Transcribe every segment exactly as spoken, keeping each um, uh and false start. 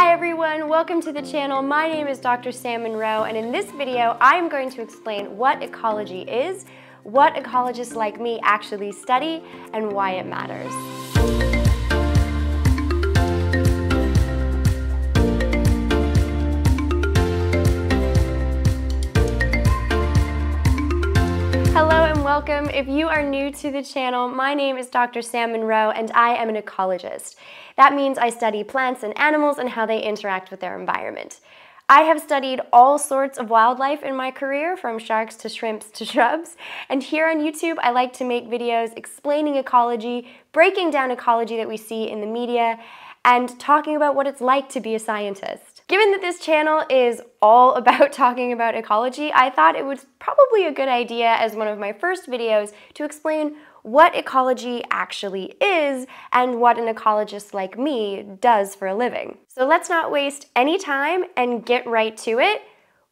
Hi everyone, welcome to the channel. My name is Doctor Sam Monroe, and in this video I'm going to explain what ecology is, what ecologists like me actually study, and why it matters. Hello and welcome. If you are new to the channel, my name is Doctor Sam Monroe and I am an ecologist. That means I study plants and animals and how they interact with their environment. I have studied all sorts of wildlife in my career, from sharks to shrimps to shrubs, and here on YouTube I like to make videos explaining ecology, breaking down ecology that we see in the media, and talking about what it's like to be a scientist. Given that this channel is all about talking about ecology, I thought it was probably a good idea as one of my first videos to explain what ecology actually is and what an ecologist like me does for a living. So let's not waste any time and get right to it.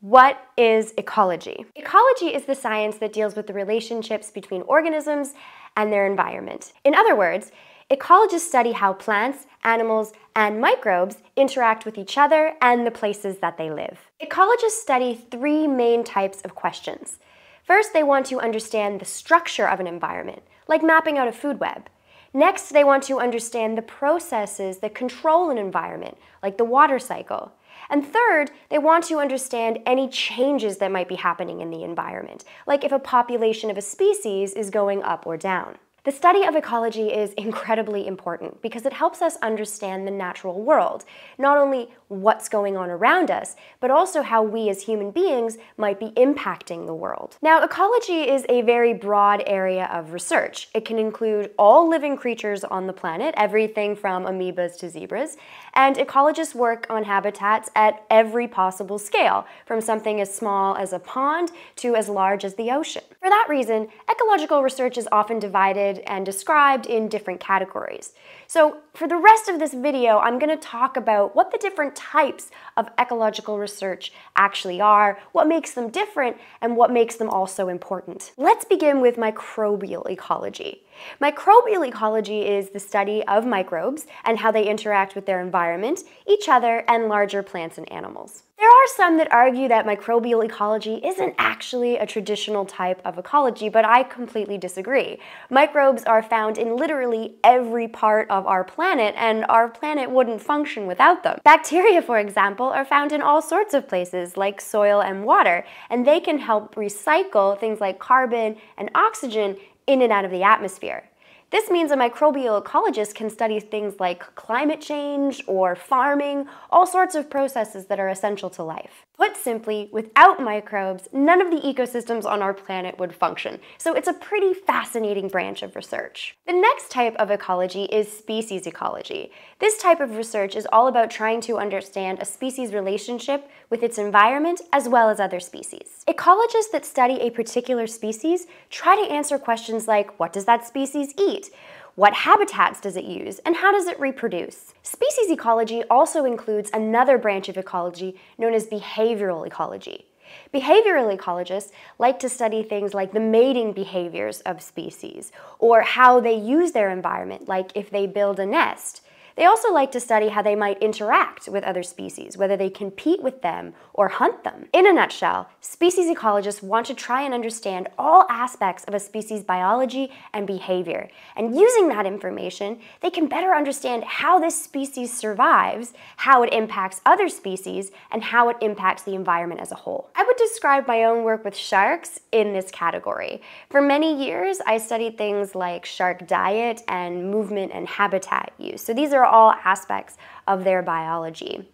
What is ecology? Ecology is the science that deals with the relationships between organisms and their environment. In other words, ecologists study how plants, animals, and microbes interact with each other and the places that they live. Ecologists study three main types of questions. First, they want to understand the structure of an environment, like mapping out a food web. Next, they want to understand the processes that control an environment, like the water cycle. And third, they want to understand any changes that might be happening in the environment, like if a population of a species is going up or down. The study of ecology is incredibly important because it helps us understand the natural world, not only what's going on around us, but also how we as human beings might be impacting the world. Now, ecology is a very broad area of research. It can include all living creatures on the planet, everything from amoebas to zebras, and ecologists work on habitats at every possible scale, from something as small as a pond to as large as the ocean. For that reason, ecological research is often divided and described in different categories. So for the rest of this video, I'm going to talk about what the different types of ecological research actually are, what makes them different, and what makes them also important. Let's begin with microbial ecology. Microbial ecology is the study of microbes and how they interact with their environment, each other, and larger plants and animals. There are some that argue that microbial ecology isn't actually a traditional type of ecology, but I completely disagree. Microbes are found in literally every part of our planet, and our planet wouldn't function without them. Bacteria, for example, are found in all sorts of places, like soil and water, and they can help recycle things like carbon and oxygen in and out of the atmosphere. This means a microbial ecologist can study things like climate change or farming, all sorts of processes that are essential to life. Put simply, without microbes, none of the ecosystems on our planet would function. So it's a pretty fascinating branch of research. The next type of ecology is species ecology. This type of research is all about trying to understand a species' relationship with its environment as well as other species. Ecologists that study a particular species try to answer questions like, what does that species eat? What habitats does it use, and how does it reproduce? Species ecology also includes another branch of ecology known as behavioral ecology. Behavioral ecologists like to study things like the mating behaviors of species, or how they use their environment, like if they build a nest. They also like to study how they might interact with other species, whether they compete with them or hunt them. In a nutshell, species ecologists want to try and understand all aspects of a species' biology and behavior, and using that information, they can better understand how this species survives, how it impacts other species, and how it impacts the environment as a whole. I would describe my own work with sharks in this category. For many years, I studied things like shark diet and movement and habitat use. So these are all aspects of their biology.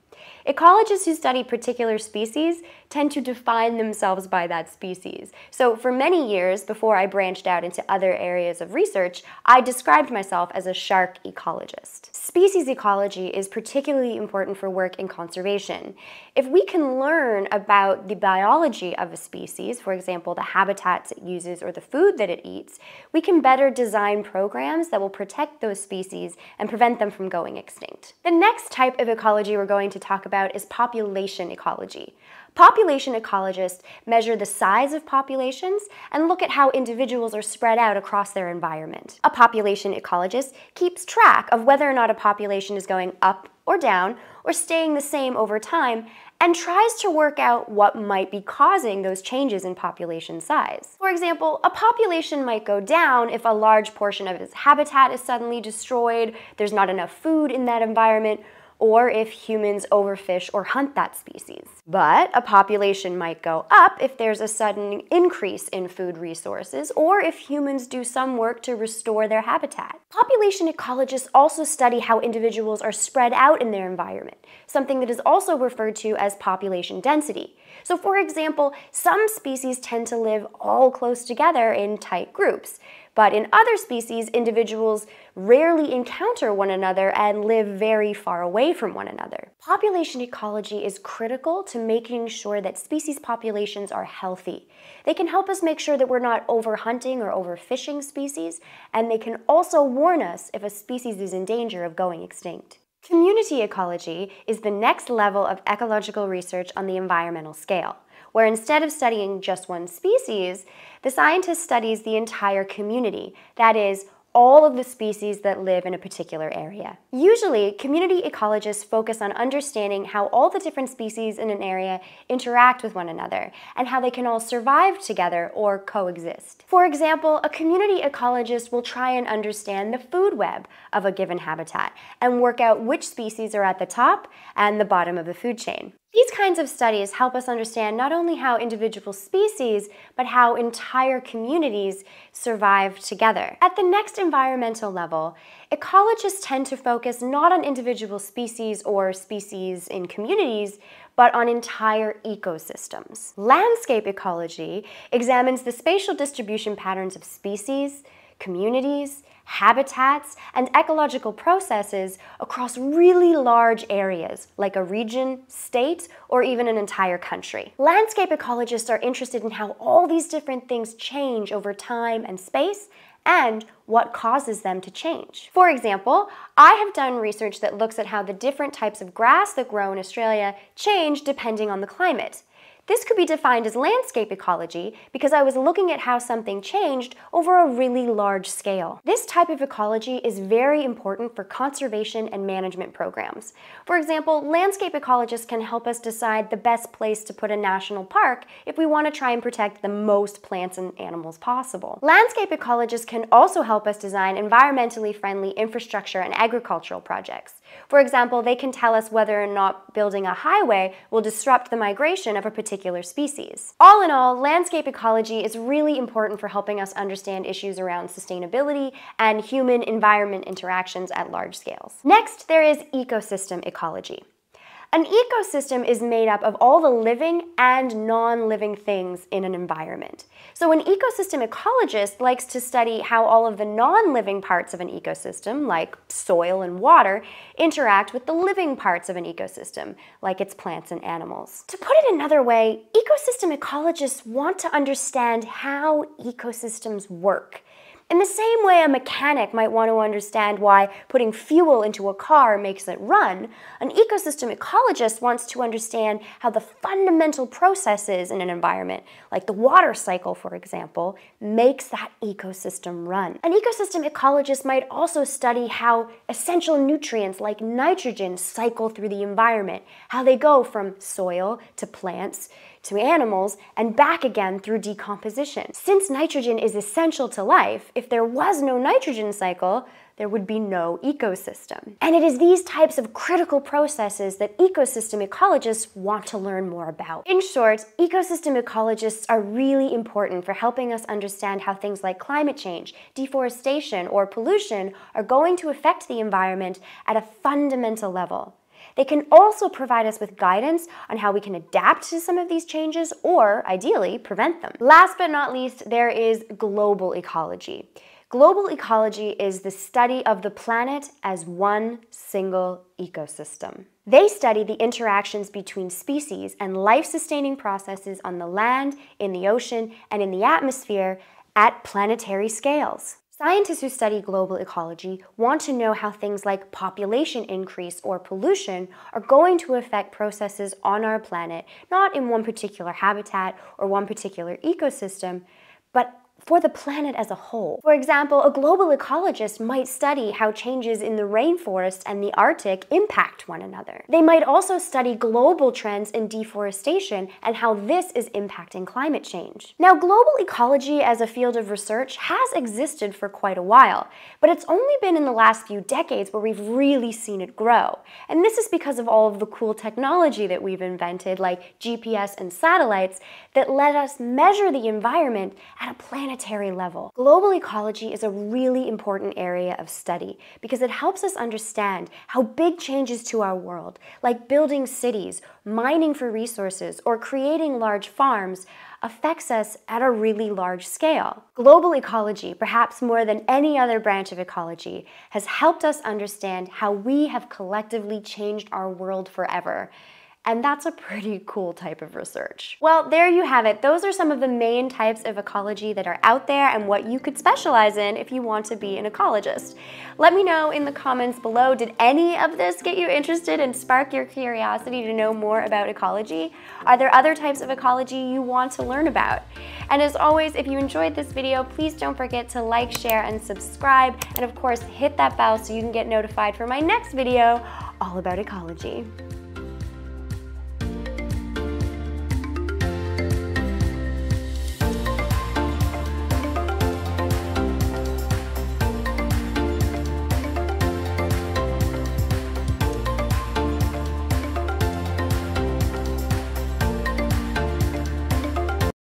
Ecologists who study particular species tend to define themselves by that species. So for many years, before I branched out into other areas of research, I described myself as a shark ecologist. Species ecology is particularly important for work in conservation. If we can learn about the biology of a species, for example, the habitats it uses or the food that it eats, we can better design programs that will protect those species and prevent them from going extinct. The next type of ecology we're going to talk about is population ecology. Population ecologists measure the size of populations and look at how individuals are spread out across their environment. A population ecologist keeps track of whether or not a population is going up or down or staying the same over time and tries to work out what might be causing those changes in population size. For example, a population might go down if a large portion of its habitat is suddenly destroyed, there's not enough food in that environment, or if humans overfish or hunt that species. But a population might go up if there's a sudden increase in food resources or if humans do some work to restore their habitat. Population ecologists also study how individuals are spread out in their environment, something that is also referred to as population density. So for example, some species tend to live all close together in tight groups, but in other species, individuals rarely encounter one another and live very far away from one another. Population ecology is critical to making sure that species populations are healthy. They can help us make sure that we're not overhunting or overfishing species, and they can also warn us if a species is in danger of going extinct. Community ecology is the next level of ecological research on the environmental scale, where instead of studying just one species, the scientist studies the entire community, that is, all of the species that live in a particular area. Usually, community ecologists focus on understanding how all the different species in an area interact with one another and how they can all survive together or coexist. For example, a community ecologist will try and understand the food web of a given habitat and work out which species are at the top and the bottom of the food chain. These kinds of studies help us understand not only how individual species, but how entire communities survive together. At the next environmental level, ecologists tend to focus not on individual species or species in communities, but on entire ecosystems. Landscape ecology examines the spatial distribution patterns of species, communities, habitats, and ecological processes across really large areas, like a region, state, or even an entire country. Landscape ecologists are interested in how all these different things change over time and space, and what causes them to change. For example, I have done research that looks at how the different types of grass that grow in Australia change depending on the climate. This could be defined as landscape ecology because I was looking at how something changed over a really large scale. This type of ecology is very important for conservation and management programs. For example, landscape ecologists can help us decide the best place to put a national park if we want to try and protect the most plants and animals possible. Landscape ecologists can also help us design environmentally friendly infrastructure and agricultural projects. For example, they can tell us whether or not building a highway will disrupt the migration of a particular species. All in all, landscape ecology is really important for helping us understand issues around sustainability and human-environment interactions at large scales. Next, there is ecosystem ecology. An ecosystem is made up of all the living and non-living things in an environment. So an ecosystem ecologist likes to study how all of the non-living parts of an ecosystem, like soil and water, interact with the living parts of an ecosystem, like its plants and animals. To put it another way, ecosystem ecologists want to understand how ecosystems work. In the same way a mechanic might want to understand why putting fuel into a car makes it run, an ecosystem ecologist wants to understand how the fundamental processes in an environment, like the water cycle, for example, makes that ecosystem run. An ecosystem ecologist might also study how essential nutrients like nitrogen cycle through the environment, how they go from soil to plants to animals and back again through decomposition. Since nitrogen is essential to life, if there was no nitrogen cycle, there would be no ecosystem. And it is these types of critical processes that ecosystem ecologists want to learn more about. In short, ecosystem ecologists are really important for helping us understand how things like climate change, deforestation, or pollution are going to affect the environment at a fundamental level. They can also provide us with guidance on how we can adapt to some of these changes or, ideally, prevent them. Last but not least, there is global ecology. Global ecology is the study of the planet as one single ecosystem. They study the interactions between species and life-sustaining processes on the land, in the ocean, and in the atmosphere at planetary scales. Scientists who study global ecology want to know how things like population increase or pollution are going to affect processes on our planet, not in one particular habitat or one particular ecosystem, but for the planet as a whole. For example, a global ecologist might study how changes in the rainforest and the Arctic impact one another. They might also study global trends in deforestation and how this is impacting climate change. Now, global ecology as a field of research has existed for quite a while, but it's only been in the last few decades where we've really seen it grow. And this is because of all of the cool technology that we've invented, like G P S and satellites, that let us measure the environment at a planet planetary level. Global ecology is a really important area of study because it helps us understand how big changes to our world, like building cities, mining for resources, or creating large farms, affects us at a really large scale. Global ecology, perhaps more than any other branch of ecology, has helped us understand how we have collectively changed our world forever. And that's a pretty cool type of research. Well, there you have it. Those are some of the main types of ecology that are out there and what you could specialize in if you want to be an ecologist. Let me know in the comments below, did any of this get you interested and spark your curiosity to know more about ecology? Are there other types of ecology you want to learn about? And as always, if you enjoyed this video, please don't forget to like, share, and subscribe. And of course, hit that bell so you can get notified for my next video all about ecology.